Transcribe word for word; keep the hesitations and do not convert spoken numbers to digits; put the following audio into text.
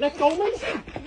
Let's go, Lisa.